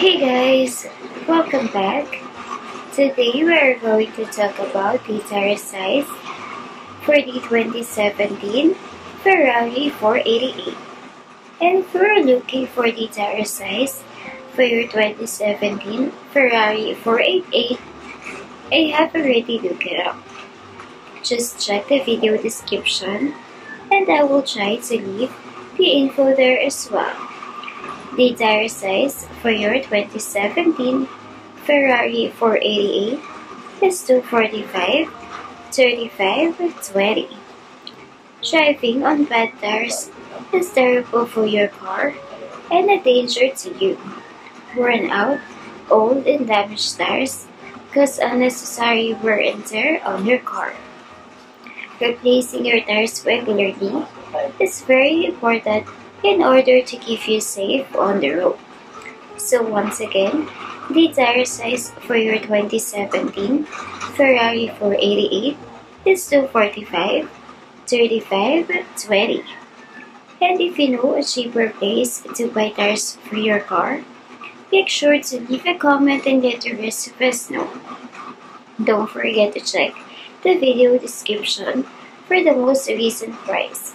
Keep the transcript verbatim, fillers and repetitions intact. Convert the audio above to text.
Hey guys, welcome back. Today we are going to talk about the tire size for the twenty seventeen Ferrari four eighty-eight. And if you are looking for the tire size for your twenty seventeen Ferrari four eighty-eight, I have already looked it up. Just check the video description and I will try to leave the info there as well. The tire size for your twenty seventeen Ferrari four eighty-eight is two forty-five, thirty-five, twenty. Driving on bad tires is terrible for your car and a danger to you. Worn out, old and damaged tires cause unnecessary wear and tear on your car. Replacing your tires regularly is very important in order to keep you safe on the road. So once again, the tire size for your twenty seventeen Ferrari four eighty-eight is two forty-five, thirty-five, twenty. And if you know a cheaper place to buy tires for your car, make sure to leave a comment and let the rest of us know. Don't forget to check the video description for the most recent price.